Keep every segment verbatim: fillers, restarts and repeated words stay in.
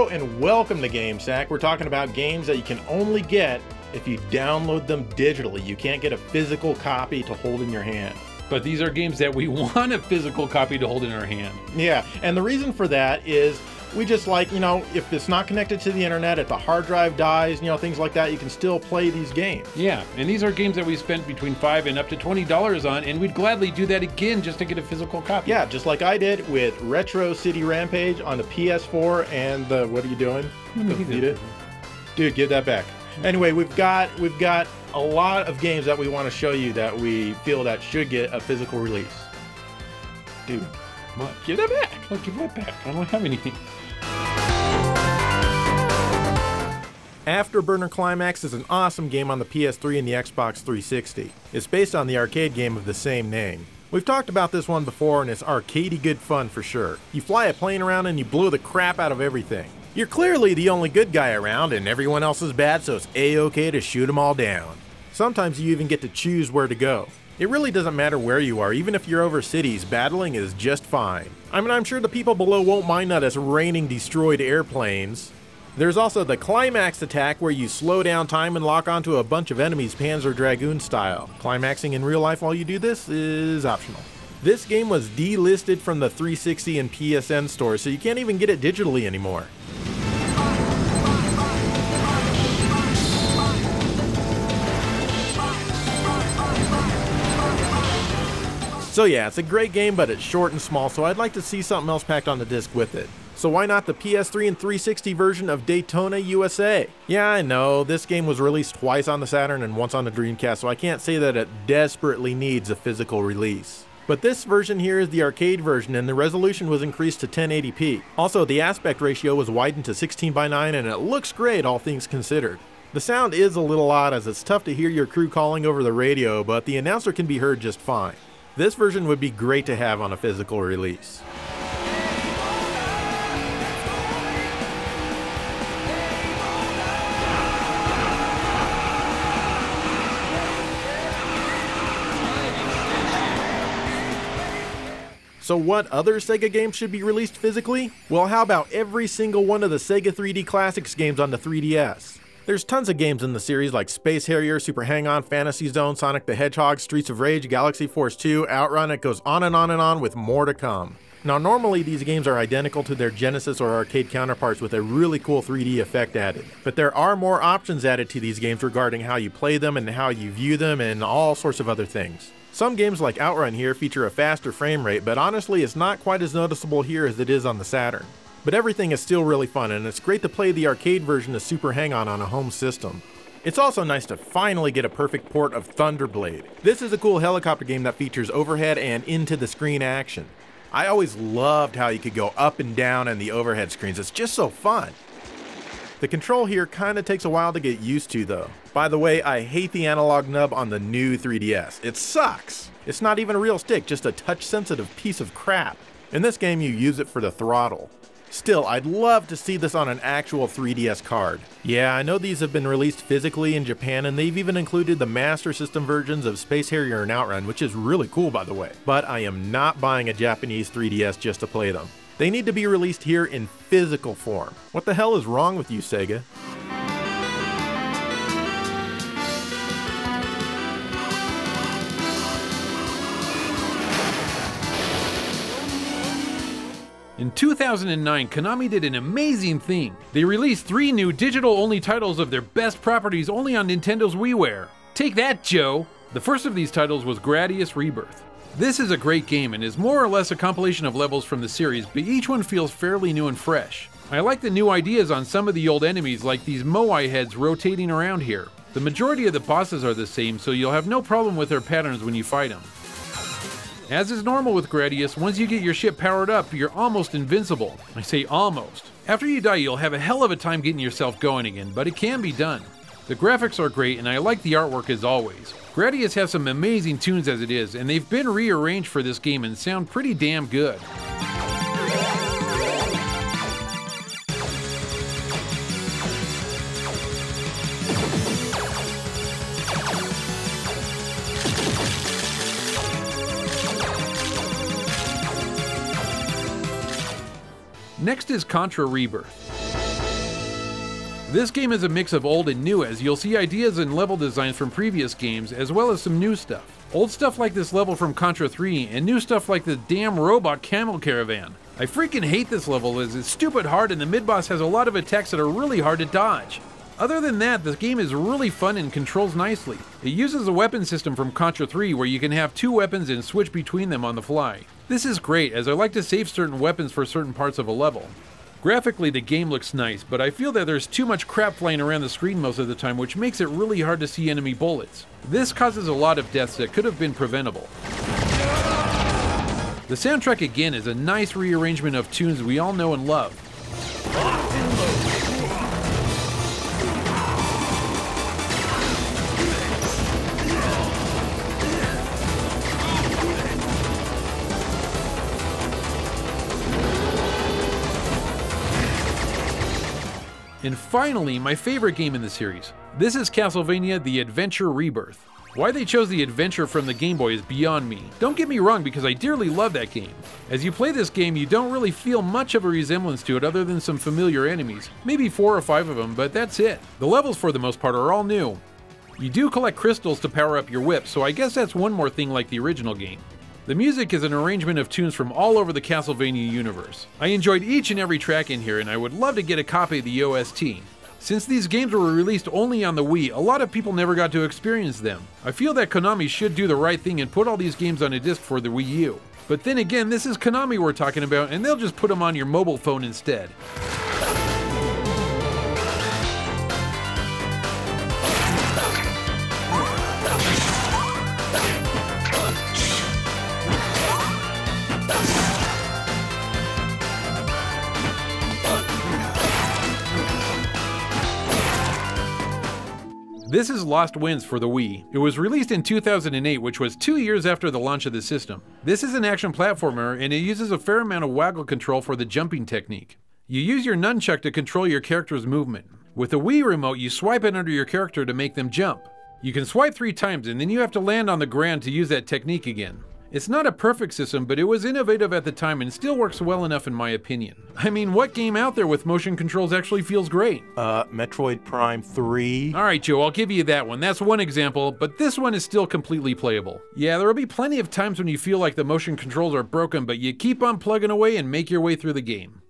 Hello and welcome to GameSack. We're talking about games that you can only get if you download them digitally. You can't get a physical copy to hold in your hand. But these are games that we want a physical copy to hold in our hand. Yeah, and the reason for that is we just like, you know, if it's not connected to the internet, if the hard drive dies, you know, things like that, you can still play these games. Yeah, and these are games that we spent between five and up to twenty dollars on, and we'd gladly do that again just to get a physical copy. Yeah, just like I did with Retro City Rampage on the P S four and the, what are you doing? The Vita. Dude, give that back. Anyway, we've got, we've got a lot of games that we want to show you that we feel that should get a physical release. Dude, what? Give that back. Look, give that back. I don't have anything. Afterburner Climax is an awesome game on the P S three and the Xbox three sixty. It's based on the arcade game of the same name. We've talked about this one before, and it's arcadey good fun for sure. You fly a plane around and you blow the crap out of everything. You're clearly the only good guy around and everyone else is bad, so it's a-okay to shoot them all down. Sometimes you even get to choose where to go. It really doesn't matter where you are, even if you're over cities, battling is just fine. I mean, I'm sure the people below won't mind that it's raining destroyed airplanes. There's also the Climax attack, where you slow down time and lock onto a bunch of enemies Panzer Dragoon style. Climaxing in real life while you do this is optional. This game was delisted from the three sixty and P S N store, so you can't even get it digitally anymore. So yeah, it's a great game, but it's short and small, so I'd like to see something else packed on the disc with it. So why not the P S three and three sixty version of Daytona U S A? Yeah, I know, this game was released twice on the Saturn and once on the Dreamcast, so I can't say that it desperately needs a physical release. But this version here is the arcade version, and the resolution was increased to ten eighty p. Also, the aspect ratio was widened to sixteen by nine, and it looks great, all things considered. The sound is a little odd, as it's tough to hear your crew calling over the radio, but the announcer can be heard just fine. This version would be great to have on a physical release. So what other Sega games should be released physically? Well, how about every single one of the Sega three D Classics games on the three D S? There's tons of games in the series like Space Harrier, Super Hang-On, Fantasy Zone, Sonic the Hedgehog, Streets of Rage, Galaxy Force two, Outrun, it goes on and on and on with more to come. Now normally these games are identical to their Genesis or arcade counterparts with a really cool three D effect added. But there are more options added to these games regarding how you play them and how you view them and all sorts of other things. Some games like Outrun here feature a faster frame rate, but honestly it's not quite as noticeable here as it is on the Saturn. But everything is still really fun, and it's great to play the arcade version of Super Hang-On on a home system. It's also nice to finally get a perfect port of Thunderblade. This is a cool helicopter game that features overhead and into the screen action. I always loved how you could go up and down in the overhead screens, it's just so fun. The control here kinda takes a while to get used to though. By the way, I hate the analog nub on the new three D S. It sucks! It's not even a real stick, just a touch-sensitive piece of crap. In this game, you use it for the throttle. Still, I'd love to see this on an actual three D S card. Yeah, I know these have been released physically in Japan, and they've even included the Master System versions of Space Harrier and Outrun, which is really cool by the way. But I am not buying a Japanese three D S just to play them. They need to be released here in physical form. What the hell is wrong with you, Sega? In two thousand nine, Konami did an amazing thing. They released three new digital-only titles of their best properties only on Nintendo's WiiWare. Take that, Joe! The first of these titles was Gradius Rebirth. This is a great game and is more or less a compilation of levels from the series, but each one feels fairly new and fresh. I like the new ideas on some of the old enemies, like these Moai heads rotating around here. The majority of the bosses are the same, so you'll have no problem with their patterns when you fight them. As is normal with Gradius, once you get your ship powered up, you're almost invincible. I say almost. After you die, you'll have a hell of a time getting yourself going again, but it can be done. The graphics are great, and I like the artwork as always. Gradius has some amazing tunes as it is, and they've been rearranged for this game and sound pretty damn good. Next is Contra Rebirth. This game is a mix of old and new, as you'll see ideas and level designs from previous games, as well as some new stuff. Old stuff like this level from Contra three, and new stuff like the damn robot camel caravan. I freaking hate this level as it's stupid hard and the mid-boss has a lot of attacks that are really hard to dodge. Other than that, this game is really fun and controls nicely. It uses a weapon system from Contra three where you can have two weapons and switch between them on the fly. This is great, as I like to save certain weapons for certain parts of a level. Graphically, the game looks nice, but I feel that there's too much crap flying around the screen most of the time, which makes it really hard to see enemy bullets. This causes a lot of deaths that could have been preventable. The soundtrack again is a nice rearrangement of tunes we all know and love. And finally, my favorite game in the series. This is Castlevania the Adventure Rebirth. Why they chose the Adventure from the Game Boy is beyond me. Don't get me wrong, because I dearly love that game. As you play this game, you don't really feel much of a resemblance to it other than some familiar enemies. Maybe four or five of them, but that's it. The levels for the most part are all new. You do collect crystals to power up your whip, so I guess that's one more thing like the original game. The music is an arrangement of tunes from all over the Castlevania universe. I enjoyed each and every track in here, and I would love to get a copy of the O S T. Since these games were released only on the Wii, a lot of people never got to experience them. I feel that Konami should do the right thing and put all these games on a disc for the Wii U. But then again, this is Konami we're talking about, and they'll just put them on your mobile phone instead. This is Lost Winds for the Wii. It was released in two thousand eight, which was two years after the launch of the system. This is an action platformer, and it uses a fair amount of waggle control for the jumping technique. You use your nunchuck to control your character's movement. With the Wii remote, you swipe it under your character to make them jump. You can swipe three times, and then you have to land on the ground to use that technique again. It's not a perfect system, but it was innovative at the time and still works well enough in my opinion. I mean, what game out there with motion controls actually feels great? Uh, Metroid Prime three? Alright Joe, I'll give you that one. That's one example, but this one is still completely playable. Yeah, there will be plenty of times when you feel like the motion controls are broken, but you keep on plugging away and make your way through the game.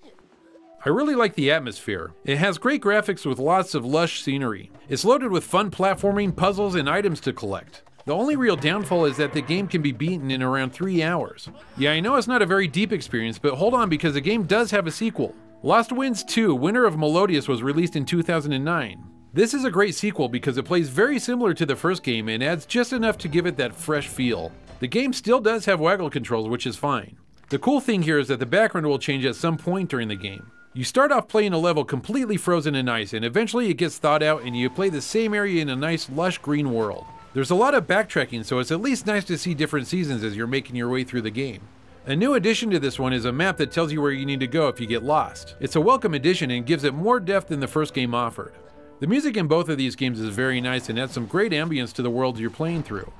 I really like the atmosphere. It has great graphics with lots of lush scenery. It's loaded with fun platforming, puzzles, and items to collect. The only real downfall is that the game can be beaten in around three hours. Yeah, I know it's not a very deep experience, but hold on, because the game does have a sequel. Lost Winds two, Winter of Melodious was released in two thousand nine. This is a great sequel because it plays very similar to the first game and adds just enough to give it that fresh feel. The game still does have waggle controls, which is fine. The cool thing here is that the background will change at some point during the game. You start off playing a level completely frozen in ice, and eventually it gets thawed out and you play the same area in a nice lush green world. There's a lot of backtracking, so it's at least nice to see different seasons as you're making your way through the game. A new addition to this one is a map that tells you where you need to go if you get lost. It's a welcome addition and gives it more depth than the first game offered. The music in both of these games is very nice and adds some great ambience to the worlds you're playing through.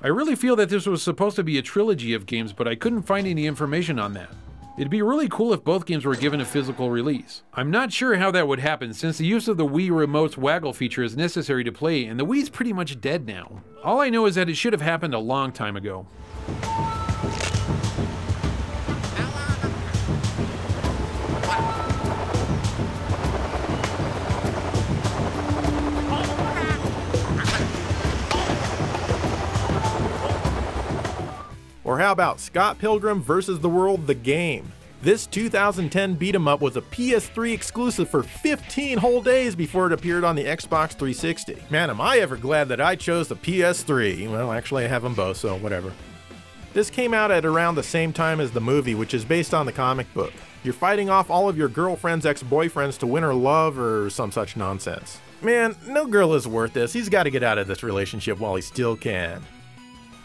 I really feel that this was supposed to be a trilogy of games, but I couldn't find any information on that. It'd be really cool if both games were given a physical release. I'm not sure how that would happen, since the use of the Wii remote's waggle feature is necessary to play, and the Wii's pretty much dead now. All I know is that it should have happened a long time ago. Or how about Scott Pilgrim versus. The World The Game? This two thousand ten beat-em-up was a P S three exclusive for fifteen whole days before it appeared on the Xbox three sixty. Man, am I ever glad that I chose the P S three. Well, actually I have them both, so whatever. This came out at around the same time as the movie, which is based on the comic book. You're fighting off all of your girlfriend's ex-boyfriends to win her love or some such nonsense. Man, no girl is worth this. He's got to get out of this relationship while he still can.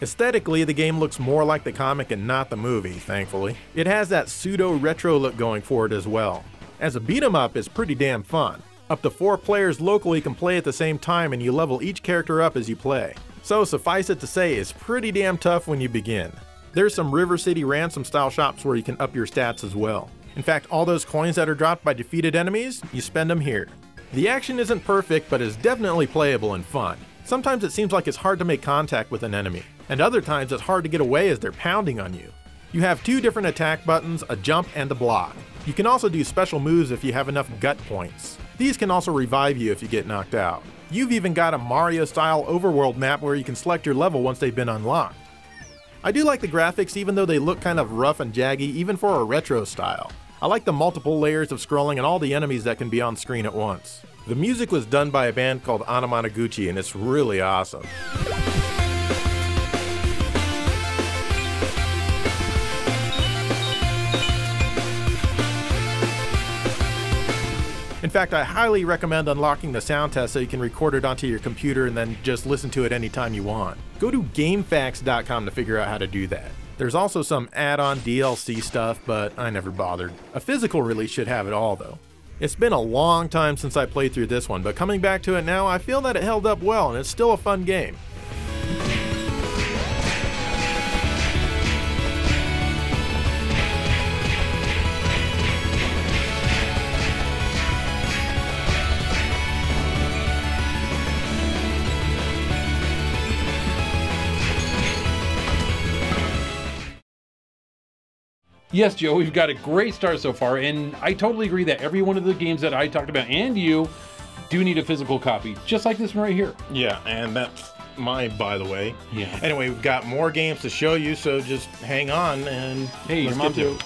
Aesthetically, the game looks more like the comic and not the movie, thankfully. It has that pseudo-retro look going for it as well. As a beat-em-up, it's pretty damn fun. Up to four players locally can play at the same time, and you level each character up as you play. So suffice it to say, it's pretty damn tough when you begin. There's some River City Ransom-style shops where you can up your stats as well. In fact, all those coins that are dropped by defeated enemies, you spend them here. The action isn't perfect, but is definitely playable and fun. Sometimes it seems like it's hard to make contact with an enemy, and other times it's hard to get away as they're pounding on you. You have two different attack buttons, a jump and a block. You can also do special moves if you have enough gut points. These can also revive you if you get knocked out. You've even got a Mario-style overworld map where you can select your level once they've been unlocked. I do like the graphics, even though they look kind of rough and jaggy, even for a retro style. I like the multiple layers of scrolling and all the enemies that can be on screen at once. The music was done by a band called Anamanaguchi, and it's really awesome. In fact, I highly recommend unlocking the sound test so you can record it onto your computer and then just listen to it anytime you want. Go to Game Facts dot com to figure out how to do that. There's also some add-on D L C stuff, but I never bothered. A physical release should have it all, though. It's been a long time since I played through this one, but coming back to it now, I feel that it held up well and it's still a fun game. Yes, Joe, we've got a great start so far, and I totally agree that every one of the games that I talked about and you do need a physical copy, just like this one right here. Yeah, and that's mine, by the way. Yeah. Anyway, we've got more games to show you, so just hang on and hey, your mom too.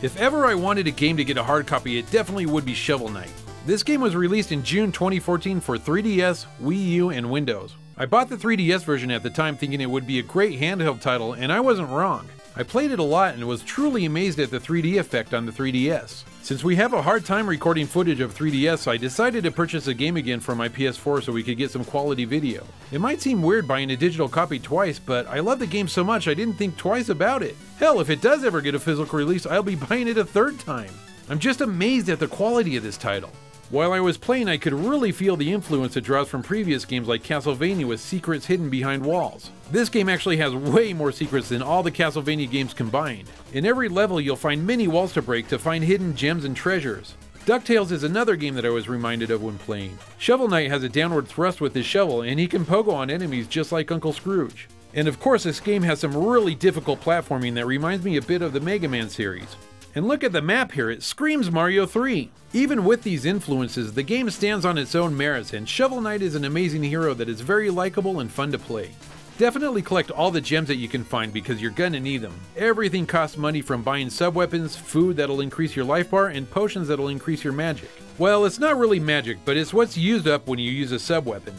If ever I wanted a game to get a hard copy, it definitely would be Shovel Knight. This game was released in June twenty fourteen for three D S, Wii U, and Windows. I bought the three D S version at the time thinking it would be a great handheld title, and I wasn't wrong. I played it a lot and was truly amazed at the three D effect on the three D S. Since we have a hard time recording footage of three D S, I decided to purchase a game again for my P S four so we could get some quality video. It might seem weird buying a digital copy twice, but I love the game so much I didn't think twice about it. Hell, if it does ever get a physical release, I'll be buying it a third time. I'm just amazed at the quality of this title. While I was playing, I could really feel the influence it draws from previous games like Castlevania with secrets hidden behind walls. This game actually has way more secrets than all the Castlevania games combined. In every level, you'll find many walls to break to find hidden gems and treasures. DuckTales is another game that I was reminded of when playing. Shovel Knight has a downward thrust with his shovel, and he can pogo on enemies just like Uncle Scrooge. And of course, this game has some really difficult platforming that reminds me a bit of the Mega Man series. And look at the map here, it screams Mario three. Even with these influences, the game stands on its own merits, and Shovel Knight is an amazing hero that is very likable and fun to play. Definitely collect all the gems that you can find because you're gonna need them. Everything costs money, from buying sub-weapons, food that'll increase your life bar, and potions that'll increase your magic. Well, it's not really magic, but it's what's used up when you use a sub-weapon.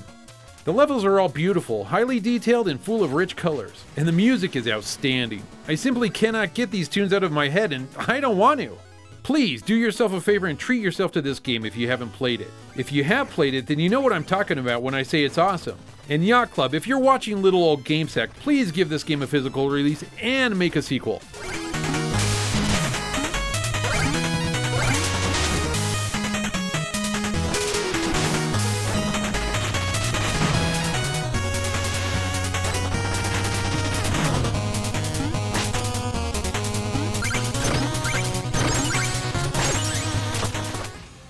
The levels are all beautiful, highly detailed, and full of rich colors. And the music is outstanding. I simply cannot get these tunes out of my head, and I don't want to. Please do yourself a favor and treat yourself to this game if you haven't played it. If you have played it, then you know what I'm talking about when I say it's awesome. And Yacht Club, if you're watching Little Old GameSack, please give this game a physical release and make a sequel.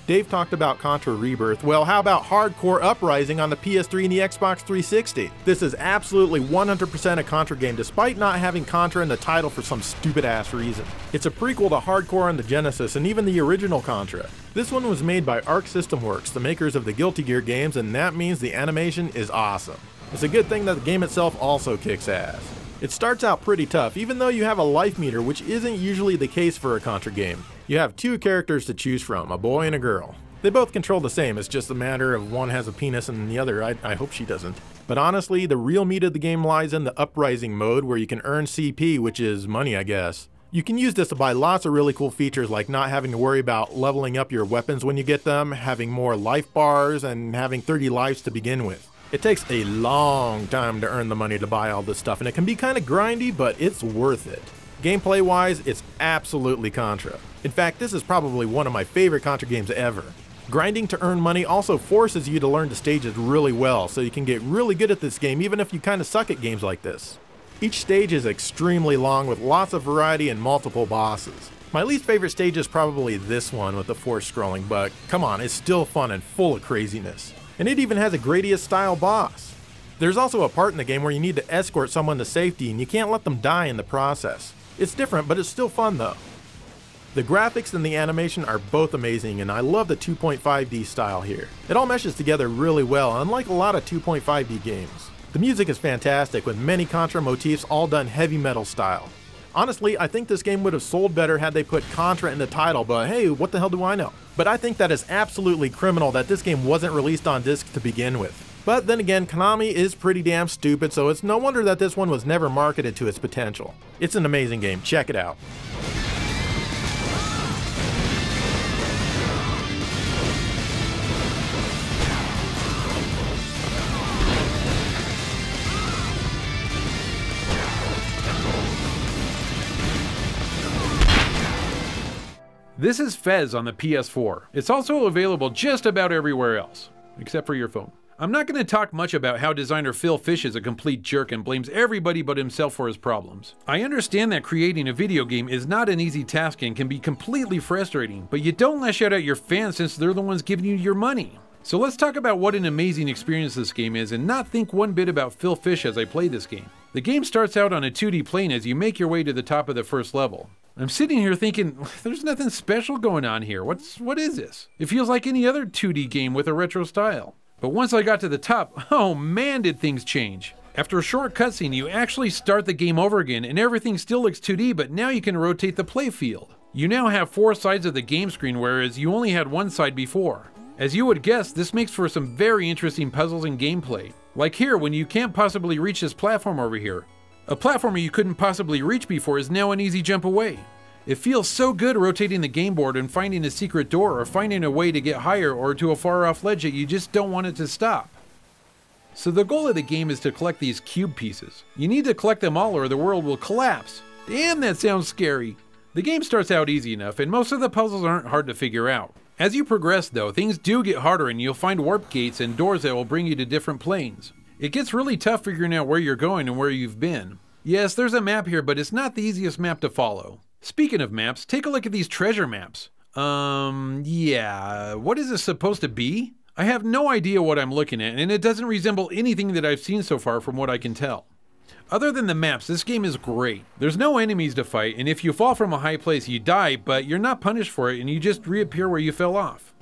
Dave talked about Contra Rebirth. Well, how about Hard Corps Uprising on the P S three and the Xbox three sixty? This is absolutely one hundred percent a Contra game, despite not having Contra in the title for some stupid-ass reason. It's a prequel to Hard Corps on the Genesis and even the original Contra. This one was made by Arc System Works, the makers of the Guilty Gear games, and that means the animation is awesome. It's a good thing that the game itself also kicks ass. It starts out pretty tough, even though you have a life meter, which isn't usually the case for a Contra game. You have two characters to choose from, a boy and a girl. They both control the same, it's just a matter of one has a penis and the other, I, I hope she doesn't. But honestly, the real meat of the game lies in the Uprising mode, where you can earn C P, which is money, I guess. You can use this to buy lots of really cool features, like not having to worry about leveling up your weapons when you get them, having more life bars, and having thirty lives to begin with. It takes a long time to earn the money to buy all this stuff, and it can be kind of grindy, but it's worth it. Gameplay-wise, it's absolutely Contra. In fact, this is probably one of my favorite Contra games ever. Grinding to earn money also forces you to learn the stages really well, so you can get really good at this game even if you kind of suck at games like this. Each stage is extremely long with lots of variety and multiple bosses. My least favorite stage is probably this one with the force scrolling, but come on, it's still fun and full of craziness. And it even has a Gradius style boss. There's also a part in the game where you need to escort someone to safety and you can't let them die in the process. It's different, but it's still fun though. The graphics and the animation are both amazing, and I love the two point five D style here. It all meshes together really well, unlike a lot of two point five D games. The music is fantastic, with many Contra motifs all done heavy metal style. Honestly, I think this game would have sold better had they put Contra in the title, but hey, what the hell do I know? But I think that is absolutely criminal that this game wasn't released on disc to begin with. But then again, Konami is pretty damn stupid, so it's no wonder that this one was never marketed to its potential. It's an amazing game, check it out. This is Fez on the P S four. It's also available just about everywhere else, except for your phone. I'm not going to talk much about how designer Phil Fish is a complete jerk and blames everybody but himself for his problems. I understand that creating a video game is not an easy task and can be completely frustrating, but you don't lash out at your fans since they're the ones giving you your money. So let's talk about what an amazing experience this game is and not think one bit about Phil Fish as I play this game. The game starts out on a two D plane as you make your way to the top of the first level. I'm sitting here thinking, there's nothing special going on here. What's, what is this? It feels like any other two D game with a retro style. But once I got to the top, oh man, did things change. After a short cutscene, you actually start the game over again and everything still looks two D, but now you can rotate the playfield. You now have four sides of the game screen, whereas you only had one side before. As you would guess, this makes for some very interesting puzzles and gameplay. Like here, when you can't possibly reach this platform over here. A platformer you couldn't possibly reach before is now an easy jump away. It feels so good rotating the game board and finding a secret door or finding a way to get higher or to a far off ledge that you just don't want it to stop. So the goal of the game is to collect these cube pieces. You need to collect them all or the world will collapse. Damn, that sounds scary. The game starts out easy enough and most of the puzzles aren't hard to figure out. As you progress though, things do get harder and you'll find warp gates and doors that will bring you to different planes. It gets really tough figuring out where you're going and where you've been. Yes, there's a map here, but it's not the easiest map to follow. Speaking of maps, take a look at these treasure maps. Um, yeah, what is this supposed to be? I have no idea what I'm looking at, and it doesn't resemble anything that I've seen so far from what I can tell. Other than the maps, this game is great. There's no enemies to fight, and if you fall from a high place, you die, but you're not punished for it, and you just reappear where you fell off.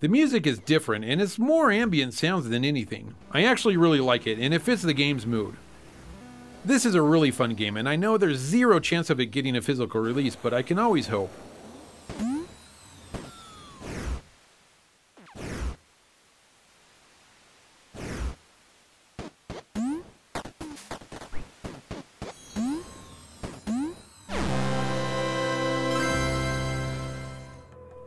The music is different, and it's more ambient sounds than anything. I actually really like it, and it fits the game's mood. This is a really fun game, and I know there's zero chance of it getting a physical release, but I can always hope.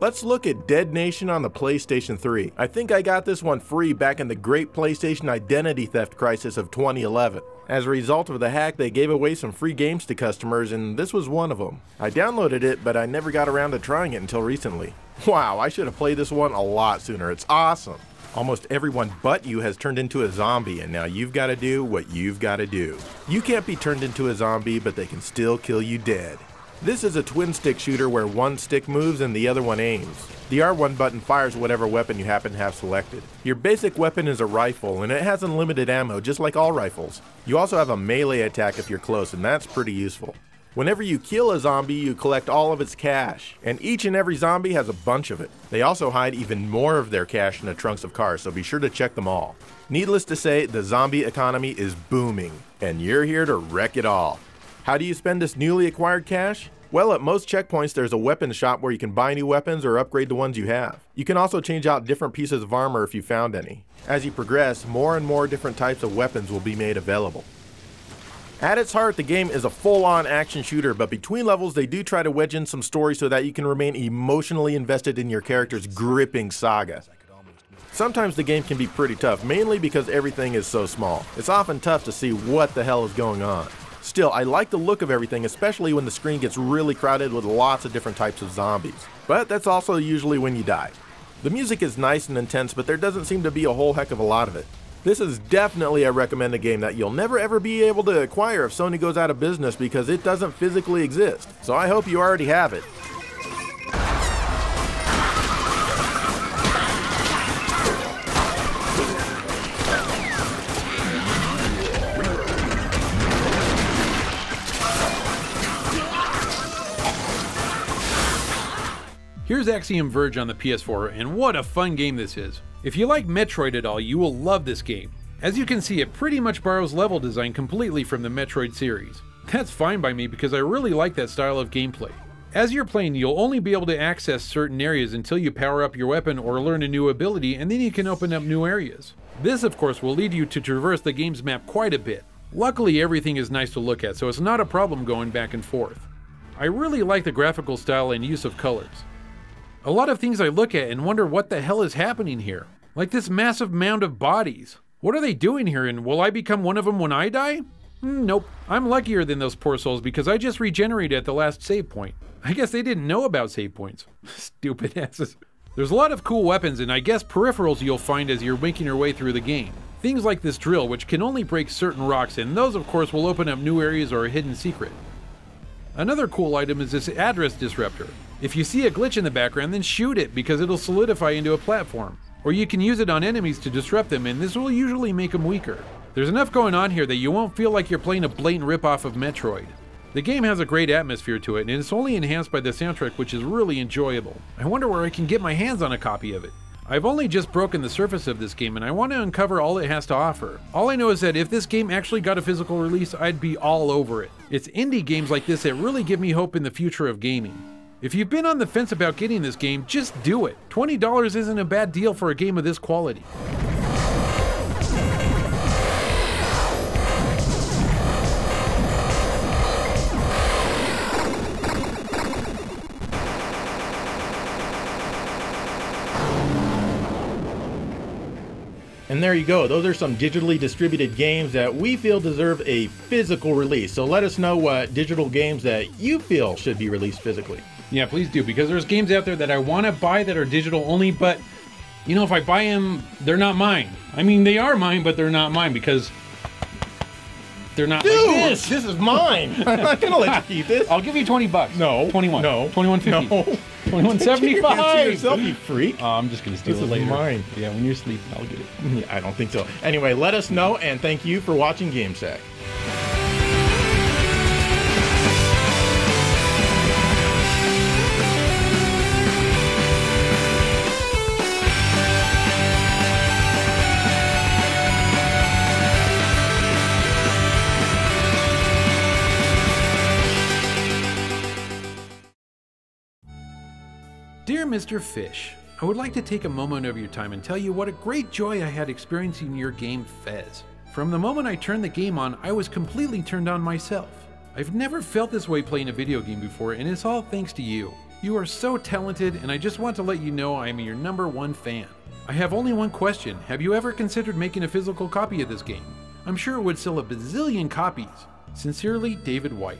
Let's look at Dead Nation on the PlayStation three. I think I got this one free back in the great PlayStation identity theft crisis of twenty eleven. As a result of the hack, they gave away some free games to customers, and this was one of them. I downloaded it, but I never got around to trying it until recently. Wow, I should have played this one a lot sooner. It's awesome. Almost everyone but you has turned into a zombie, and now you've got to do what you've got to do. You can't be turned into a zombie, but they can still kill you dead. This is a twin stick shooter where one stick moves and the other one aims. The R one button fires whatever weapon you happen to have selected. Your basic weapon is a rifle, and it has unlimited ammo just like all rifles. You also have a melee attack if you're close, and that's pretty useful. Whenever you kill a zombie, you collect all of its cash, and each and every zombie has a bunch of it. They also hide even more of their cash in the trunks of cars, so be sure to check them all. Needless to say, the zombie economy is booming, and you're here to wreck it all. How do you spend this newly acquired cash? Well, at most checkpoints there's a weapon shop where you can buy new weapons or upgrade the ones you have. You can also change out different pieces of armor if you found any. As you progress, more and more different types of weapons will be made available. At its heart, the game is a full-on action shooter, but between levels they do try to wedge in some story so that you can remain emotionally invested in your character's gripping saga. Sometimes the game can be pretty tough, mainly because everything is so small. It's often tough to see what the hell is going on. Still, I like the look of everything, especially when the screen gets really crowded with lots of different types of zombies. But that's also usually when you die. The music is nice and intense, but there doesn't seem to be a whole heck of a lot of it. This is definitely a recommended game that you'll never ever be able to acquire if Sony goes out of business because it doesn't physically exist. So I hope you already have it. Here's Axiom Verge on the P S four, and what a fun game this is. If you like Metroid at all, you will love this game. As you can see, it pretty much borrows level design completely from the Metroid series. That's fine by me because I really like that style of gameplay. As you're playing, you'll only be able to access certain areas until you power up your weapon or learn a new ability, and then you can open up new areas. This, of course, will lead you to traverse the game's map quite a bit. Luckily, everything is nice to look at, so it's not a problem going back and forth. I really like the graphical style and use of colors. A lot of things I look at and wonder what the hell is happening here. Like this massive mound of bodies. What are they doing here, and will I become one of them when I die? Nope. I'm luckier than those poor souls because I just regenerated at the last save point. I guess they didn't know about save points. Stupid asses. There's a lot of cool weapons and I guess peripherals you'll find as you're making your way through the game. Things like this drill, which can only break certain rocks, and those of course will open up new areas or a hidden secret. Another cool item is this address disruptor. If you see a glitch in the background, then shoot it because it'll solidify into a platform. Or you can use it on enemies to disrupt them, and this will usually make them weaker. There's enough going on here that you won't feel like you're playing a blatant ripoff of Metroid. The game has a great atmosphere to it, and it's only enhanced by the soundtrack, which is really enjoyable. I wonder where I can get my hands on a copy of it. I've only just broken the surface of this game, and I want to uncover all it has to offer. All I know is that if this game actually got a physical release, I'd be all over it. It's indie games like this that really give me hope in the future of gaming. If you've been on the fence about getting this game, just do it. twenty dollars isn't a bad deal for a game of this quality. And there you go. Those are some digitally distributed games that we feel deserve a physical release. So let us know what digital games that you feel should be released physically. Yeah, please do, because there's games out there that I want to buy that are digital only, but you know, if I buy them, they're not mine. I mean, they are mine, but they're not mine because they're not. Dude, like this. This is mine. I'm not gonna let you keep this. I'll give you twenty bucks. No. twenty-one. No. twenty-one fifty. No. twenty-one seventy-five. Yourself, you freak. Oh, I'm just gonna steal this it later. Is mine. Yeah, when you're asleep, I'll get it. Yeah, I don't think so. Anyway, let us know, and thank you for watching GameSack. Dear Mister Fish, I would like to take a moment of your time and tell you what a great joy I had experiencing your game Fez. From the moment I turned the game on, I was completely turned on myself. I've never felt this way playing a video game before, and it's all thanks to you. You are so talented, and I just want to let you know I am your number one fan. I have only one question. Have you ever considered making a physical copy of this game? I'm sure it would sell a bazillion copies. Sincerely, David White.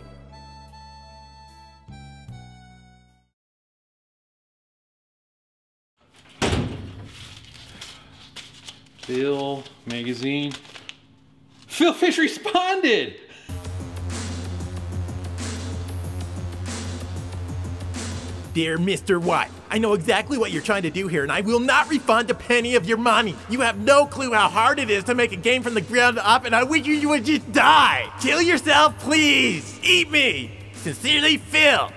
Phil magazine. Phil Fish responded! Dear Mister White, I know exactly what you're trying to do here, and I will not refund a penny of your money. You have no clue how hard it is to make a game from the ground up, and I wish you would just die. Kill yourself, please. Eat me. Sincerely, Phil.